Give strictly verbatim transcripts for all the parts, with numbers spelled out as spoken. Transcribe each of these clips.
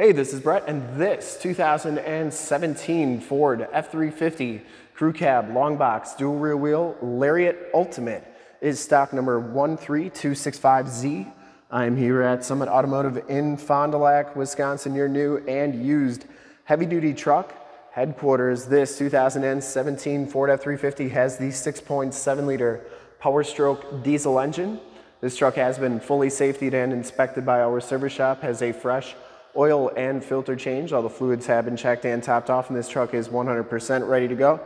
Hey, this is Brett, and this two thousand seventeen Ford F three fifty Crew Cab Long Box Dual Rear Wheel Lariat Ultimate is stock number one three two six five Z. I'm here at Summit Automotive in Fond du Lac, Wisconsin, your new and used heavy-duty truck headquarters. This two thousand seventeen Ford F three fifty has the six point seven liter Powerstroke diesel engine. This truck has been fully safetied and inspected by our service shop, has a fresh oil and filter change. All the fluids have been checked and topped off, and this truck is one hundred percent ready to go.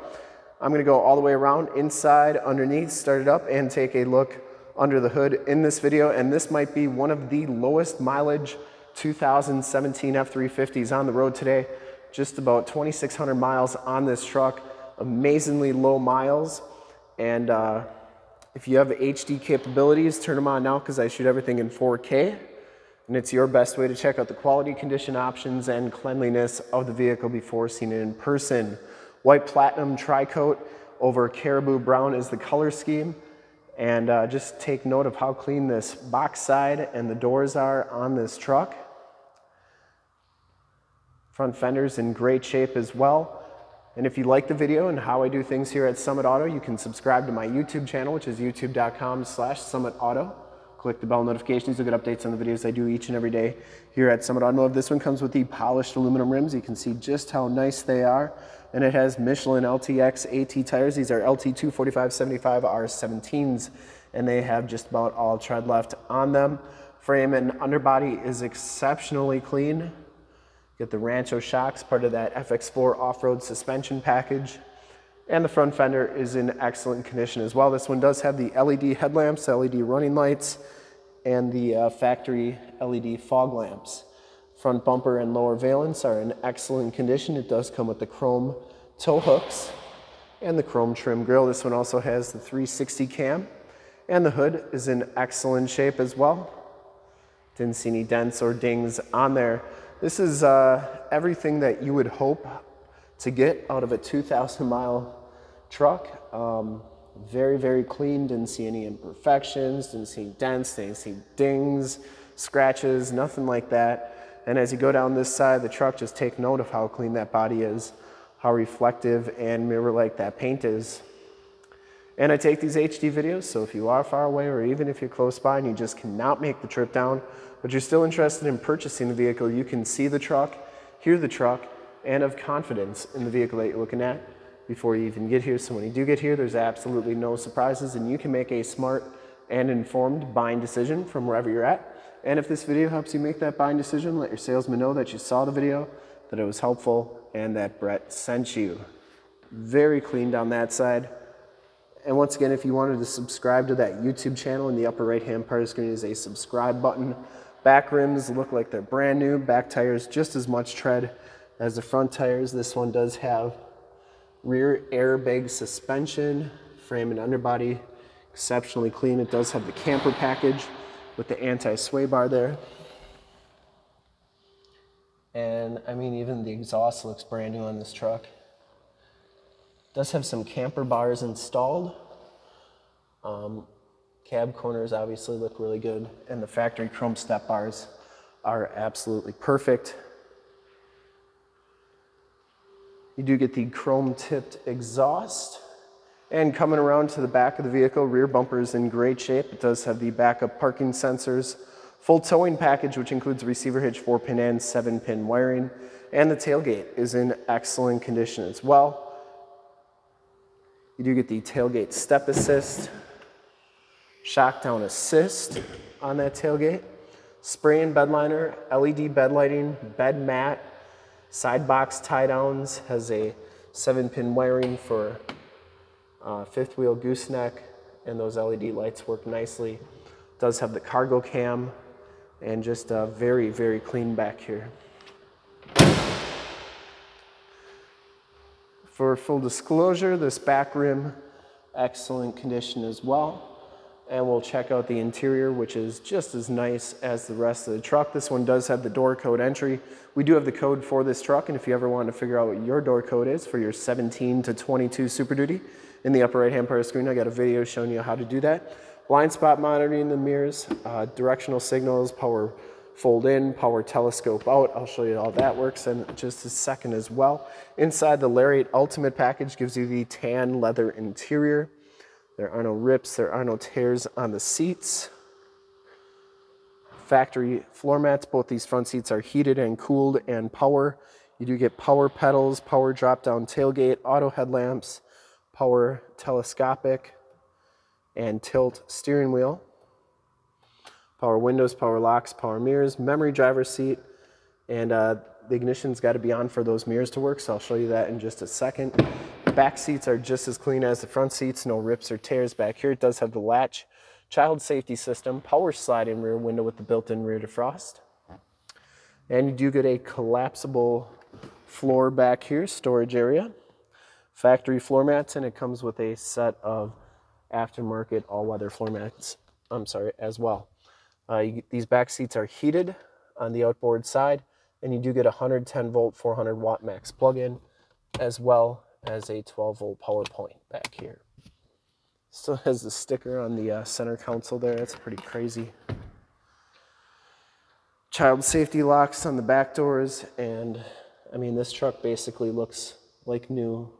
I'm going to go all the way around, inside, underneath, start it up, and take a look under the hood in this video. And this might be one of the lowest mileage two thousand seventeen F three fifties on the road today. Just about twenty-six hundred miles on this truck. Amazingly low miles. And uh, if you have H D capabilities, turn them on now, because I shoot everything in four K. And it's your best way to check out the quality, condition, options, and cleanliness of the vehicle before seeing it in person. White platinum tri-coat over caribou brown is the color scheme. And uh, just take note of how clean this box side and the doors are on this truck. Front fender's in great shape as well. And if you like the video and how I do things here at Summit Auto, you can subscribe to my YouTube channel, which is youtube dot com slash summit auto. Click the bell notifications, you'll get updates on the videos I do each and every day here at Summit Automotive. This one comes with the polished aluminum rims. You can see just how nice they are. And it has Michelin L T X A T tires. These are L T two forty-five seventy-five R seventeens, and they have just about all tread left on them. Frame and underbody is exceptionally clean. Get the Rancho shocks, part of that F X four off-road suspension package. And the front fender is in excellent condition as well. This one does have the L E D headlamps, L E D running lights, and the uh, factory L E D fog lamps. Front bumper and lower valence are in excellent condition. It does come with the chrome tow hooks and the chrome trim grille. This one also has the three sixty cam, and the hood is in excellent shape as well. Didn't see any dents or dings on there. This is uh, everything that you would hope to get out of a two thousand mile truck. Um, very, very clean, didn't see any imperfections, didn't see dents, didn't see dings, scratches, nothing like that. And as you go down this side of the truck, just take note of how clean that body is, how reflective and mirror-like that paint is. And I take these H D videos, so if you are far away or even if you're close by and you just cannot make the trip down, but you're still interested in purchasing the vehicle, you can see the truck, hear the truck, and have confidence in the vehicle that you're looking at before you even get here. So when you do get here, there's absolutely no surprises, and you can make a smart and informed buying decision from wherever you're at. And if this video helps you make that buying decision, let your salesman know that you saw the video, that it was helpful, and that Brett sent you. Very clean down that side. And once again, if you wanted to subscribe to that YouTube channel, in the upper right-hand part of the screen is a subscribe button. Back rims look like they're brand new. Back tires, just as much tread as the front tires. This one does have rear airbag suspension. Frame and underbody exceptionally clean. It does have the camper package with the anti-sway bar there. And I mean, even the exhaust looks brand new on this truck. It does have some camper bars installed. Um, cab corners obviously look really good, and the factory chrome step bars are absolutely perfect. You do get the chrome-tipped exhaust. And coming around to the back of the vehicle, rear bumper is in great shape. It does have the backup parking sensors, full towing package, which includes receiver hitch, four-pin and seven-pin wiring. And the tailgate is in excellent condition as well. You do get the tailgate step assist, shock down assist on that tailgate, spray and bed liner, L E D bed lighting, bed mat, side box tie downs, has a seven pin wiring for uh, fifth wheel gooseneck, and those L E D lights work nicely. Does have the cargo cam, and just uh, very, very clean back here. For full disclosure, this back rim, excellent condition as well. And we'll check out the interior, which is just as nice as the rest of the truck. This one does have the door code entry. We do have the code for this truck, and if you ever wanted to figure out what your door code is for your seventeen to twenty-two Super Duty, in the upper right-hand part of the screen, I got a video showing you how to do that. Blind spot monitoring, the mirrors, uh, directional signals, power fold in, power telescope out. I'll show you how that works in just a second as well. Inside, the Lariat Ultimate package gives you the tan leather interior. There are no rips, there are no tears on the seats. Factory floor mats, both these front seats are heated and cooled, and power. You do get power pedals, power drop-down tailgate, auto headlamps, power telescopic and tilt steering wheel, power windows, power locks, power mirrors, memory driver's seat, and uh, the ignition's got to be on for those mirrors to work, so I'll show you that in just a second. The back seats are just as clean as the front seats, no rips or tears back here. It does have the latch, child safety system, power sliding rear window with the built-in rear defrost. And you do get a collapsible floor back here, storage area, factory floor mats, and it comes with a set of aftermarket all-weather floor mats, I'm sorry, as well. Uh, you, these back seats are heated on the outboard side, and you do get a one hundred ten volt, four hundred watt max plug-in, as well as a twelve volt power point back here. Still has the sticker on the uh, center console there. That's pretty crazy. Child safety locks on the back doors, and I mean, this truck basically looks like new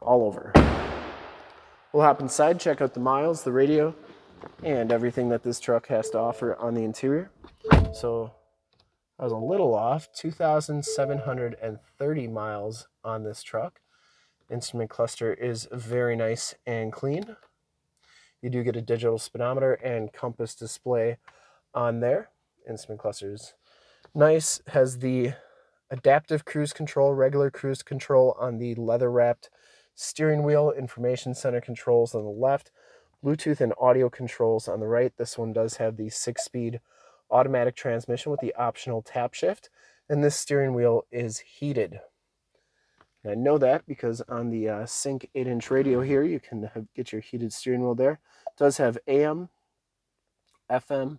all over. We'll hop inside, check out the miles, the radio, and everything that this truck has to offer on the interior. So I was a little off, two thousand seven hundred thirty miles on this truck. Instrument cluster is very nice and clean. You do get a digital speedometer and compass display on there. Instrument cluster is nice, has the adaptive cruise control, regular cruise control on the leather wrapped steering wheel, information center controls on the left, Bluetooth and audio controls on the right. This one does have the six-speed automatic transmission with the optional tap shift, and this steering wheel is heated. And I know that because on the uh, SYNC eight inch radio here, you can have, get your heated steering wheel there. It does have A M, F M,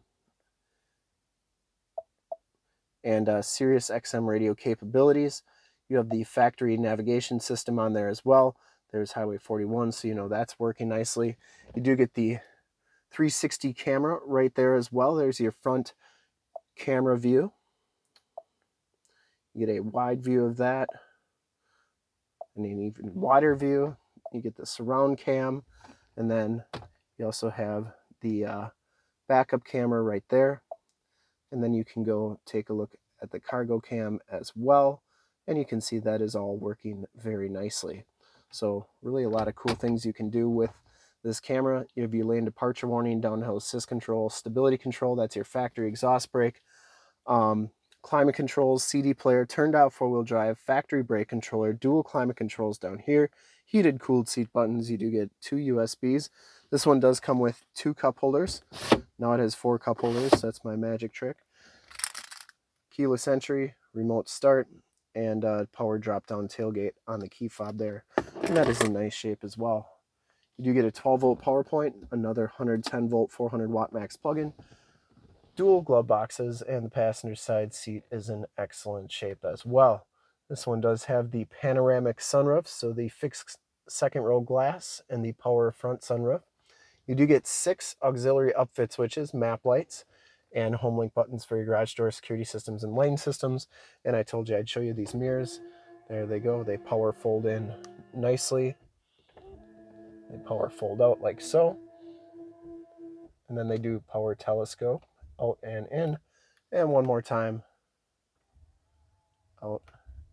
and uh, Sirius X M radio capabilities. You have the factory navigation system on there as well. There's Highway forty-one, so you know that's working nicely. You do get the three sixty camera right there as well. There's your front camera view. You get a wide view of that, and an even wider view. You get the surround cam, and then you also have the uh, backup camera right there. And then you can go take a look at the cargo cam as well. And you can see that is all working very nicely. So really a lot of cool things you can do with this camera. You have your lane departure warning, downhill assist control, stability control, that's your factory exhaust brake, um, climate controls, C D player, turned out four-wheel drive, factory brake controller, dual climate controls down here, heated cooled seat buttons. You do get two U S Bs. This one does come with two cup holders. Now it has four cup holders, so that's my magic trick. Keyless entry, remote start, and uh, power drop-down tailgate on the key fob there. And that is in nice shape as well. You do get a twelve volt power point, another one hundred ten volt, four hundred watt max plug-in, dual glove boxes, and the passenger side seat is in excellent shape as well. This one does have the panoramic sunroof, so the fixed second row glass and the power front sunroof. You do get six auxiliary upfit switches, map lights, and home link buttons for your garage door, security systems, and lane systems. And I told you I'd show you these mirrors. There they go. They power fold in nicely. They power fold out like so. And then they do power telescope out and in. And one more time, out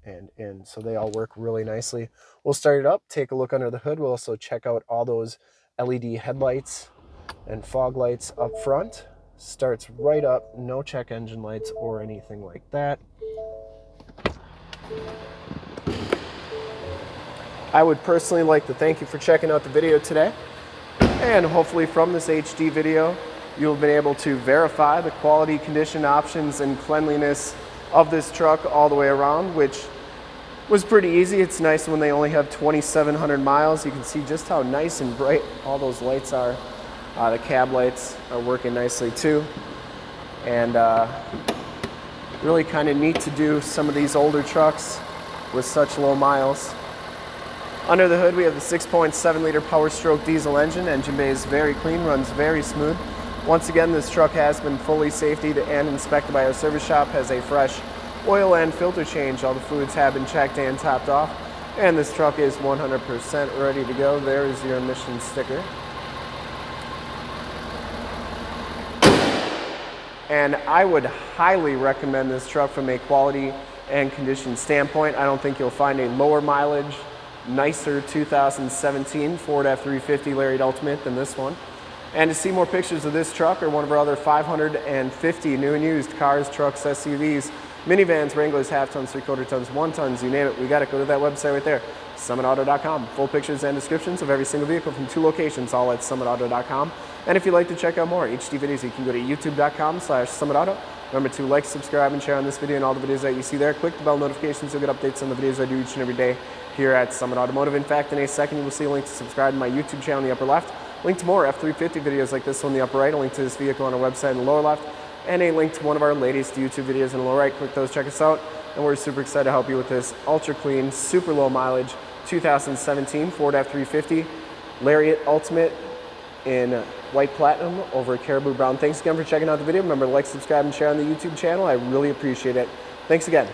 and in. So they all work really nicely. We'll start it up, take a look under the hood. We'll also check out all those L E D headlights and fog lights up front. Starts right up, no check engine lights or anything like that. I would personally like to thank you for checking out the video today, and hopefully from this H D video you'll have been able to verify the quality, condition, options, and cleanliness of this truck all the way around, which was pretty easy. It's nice when they only have twenty-seven hundred miles. You can see just how nice and bright all those lights are. Uh, the cab lights are working nicely too, and uh, really kind of neat to do some of these older trucks with such low miles. Under the hood we have the six point seven liter Powerstroke diesel engine. Engine bay is very clean, runs very smooth. Once again, this truck has been fully safetied and inspected by our service shop, has a fresh oil and filter change. All the fluids have been checked and topped off, and this truck is one hundred percent ready to go. There is your emissions sticker. And I would highly recommend this truck from a quality and condition standpoint. I don't think you'll find a lower mileage, nicer two thousand seventeen Ford F three fifty Lariat Ultimate than this one. And to see more pictures of this truck or one of our other five hundred fifty new and used cars, trucks, S U Vs, minivans, Wranglers, half tons, three quarter tons, one tons, you name it, we got it. Go to that website right there, summit auto dot com. Full pictures and descriptions of every single vehicle from two locations, all at summit auto dot com. And if you'd like to check out more H D videos, you can go to youtube dot com slash summit auto. Remember to like, subscribe, and share on this video and all the videos that you see there. Click the bell notifications, you'll get updates on the videos I do each and every day here at Summit Automotive. In fact, in a second, you will see a link to subscribe to my YouTube channel in the upper left, link to more F three fifty videos like this one in the upper right, a link to this vehicle on our website in the lower left, and a link to one of our latest YouTube videos in the lower right. Click those, check us out, and we're super excited to help you with this ultra clean, super low mileage two thousand seventeen Ford F three fifty Lariat Ultimate in white platinum over caribou brown. Thanks again for checking out the video. Remember to like, subscribe, and share on the YouTube channel. I really appreciate it. Thanks again.